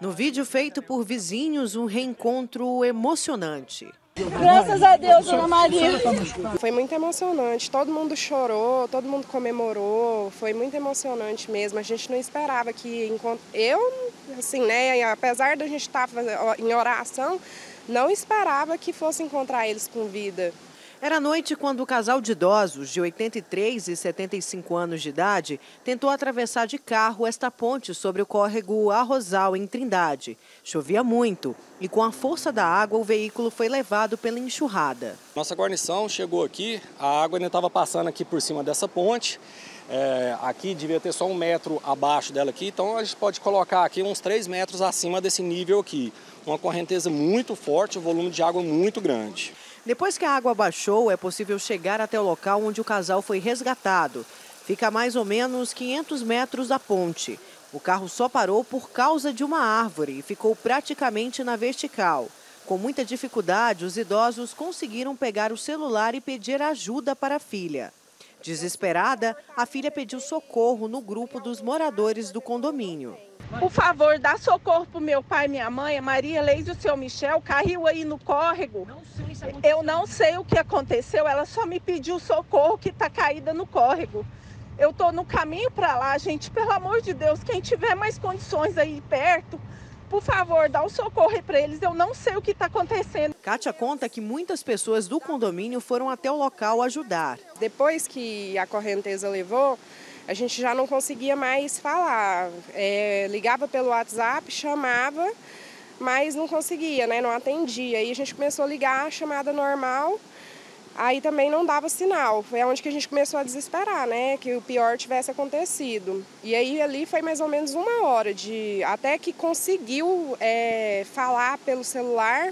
No vídeo feito por vizinhos, um reencontro emocionante. Graças a Deus, Ana Maria. Foi muito emocionante, todo mundo chorou, todo mundo comemorou, foi muito emocionante mesmo. A gente não esperava que... Eu, assim, né, apesar de a gente estar em oração, não esperava que fosse encontrar eles com vida. Era noite quando o casal de idosos de 83 e 75 anos de idade tentou atravessar de carro esta ponte sobre o córrego Arrozal, em Trindade. Chovia muito e com a força da água o veículo foi levado pela enxurrada. Nossa guarnição chegou aqui, a água ainda estava passando aqui por cima dessa ponte. Aqui devia ter só 1 metro abaixo dela aqui, então a gente pode colocar aqui uns 3 metros acima desse nível aqui. Uma correnteza muito forte, um volume de água muito grande. Depois que a água baixou, é possível chegar até o local onde o casal foi resgatado. Fica a mais ou menos 500 metros da ponte. O carro só parou por causa de uma árvore e ficou praticamente na vertical. Com muita dificuldade, os idosos conseguiram pegar o celular e pedir ajuda para a filha. Desesperada, a filha pediu socorro no grupo dos moradores do condomínio. Por favor, dá socorro pro meu pai e minha mãe, a Maria Leis e o seu Michel, caiu aí no córrego. Eu não sei o que aconteceu, ela só me pediu socorro que tá caída no córrego. Eu tô no caminho para lá, gente, pelo amor de Deus, quem tiver mais condições aí perto, por favor, dá um socorro aí para eles, eu não sei o que tá acontecendo. Kátia conta que muitas pessoas do condomínio foram até o local ajudar. Depois que a correnteza levou, a gente já não conseguia mais falar, ligava pelo WhatsApp, chamava, mas não conseguia, né? Não atendia. Aí a gente começou a ligar a chamada normal, aí também não dava sinal. Foi onde que a gente começou a desesperar, né? Que o pior tivesse acontecido. E aí ali foi mais ou menos 1 hora, até que conseguiu falar pelo celular,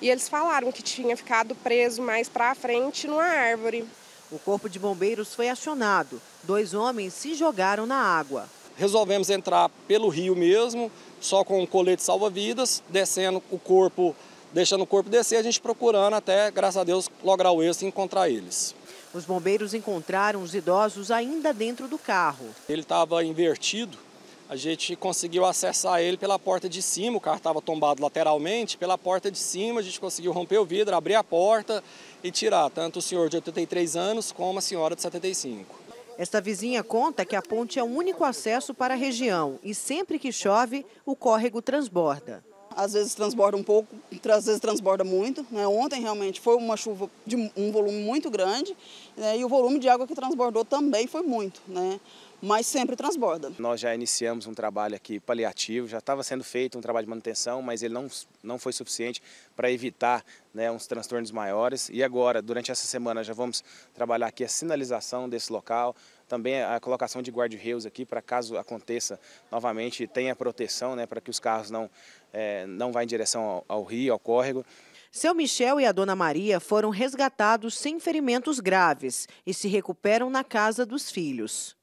e eles falaram que tinha ficado preso mais pra frente numa árvore. O corpo de bombeiros foi acionado. 2 homens se jogaram na água. Resolvemos entrar pelo rio mesmo, só com um colete salva-vidas, descendo o corpo, deixando o corpo descer, a gente procurando até, graças a Deus, lograr o êxito e encontrar eles. Os bombeiros encontraram os idosos ainda dentro do carro. Ele estava invertido, a gente conseguiu acessar ele pela porta de cima, o carro estava tombado lateralmente, pela porta de cima a gente conseguiu romper o vidro, abrir a porta e tirar tanto o senhor de 83 anos como a senhora de 75. Esta vizinha conta que a ponte é o único acesso para a região e sempre que chove, o córrego transborda. Às vezes transborda um pouco, às vezes transborda muito, né? Ontem realmente foi uma chuva de um volume muito grande, né? E o volume de água que transbordou também foi muito, né? Mas sempre transborda. Nós já iniciamos um trabalho aqui paliativo, já estava sendo feito um trabalho de manutenção, mas ele não foi suficiente para evitar, né, uns transtornos maiores. E agora, durante essa semana, já vamos trabalhar aqui a sinalização desse local, também a colocação de guarda-reios aqui para caso aconteça novamente, tenha proteção, né, para que os carros não vá em direção ao rio, ao córrego. Seu Michel e a dona Maria foram resgatados sem ferimentos graves e se recuperam na casa dos filhos.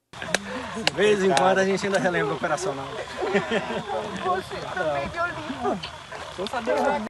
De vez em quando a gente ainda relembra o operacional. Você também deu limpo.